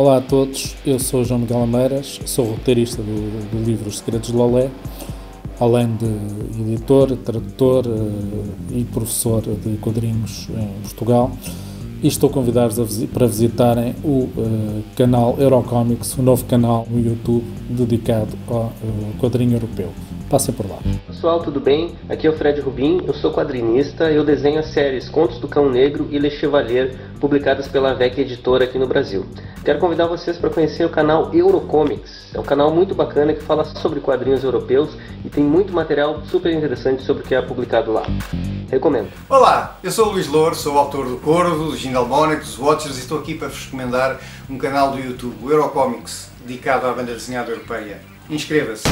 Olá a todos, eu sou João Miguel Lameiras, sou roteirista do livro Os Segredos de Loulé, além de editor, tradutor e professor de quadrinhos em Portugal, e estou convidado para visitarem o canal Eurocomics, um novo canal no YouTube dedicado ao quadrinho europeu. Passem por lá. Pessoal, tudo bem? Aqui é o Fred Rubim, eu sou quadrinista, eu desenho as séries Contos do Cão Negro e Lechevalier, publicadas pela VEC Editora aqui no Brasil. Quero convidar vocês para conhecer o canal Eurocomics, é um canal muito bacana que fala sobre quadrinhos europeus e tem muito material super interessante sobre o que é publicado lá. Recomendo. Olá, eu sou o Luís Louro, sou o autor do Corvo, do Jim Del Monaco, dos Watchers, e estou aqui para vos recomendar um canal do YouTube, o Eurocomics, dedicado à banda desenhada europeia. Inscreva-se!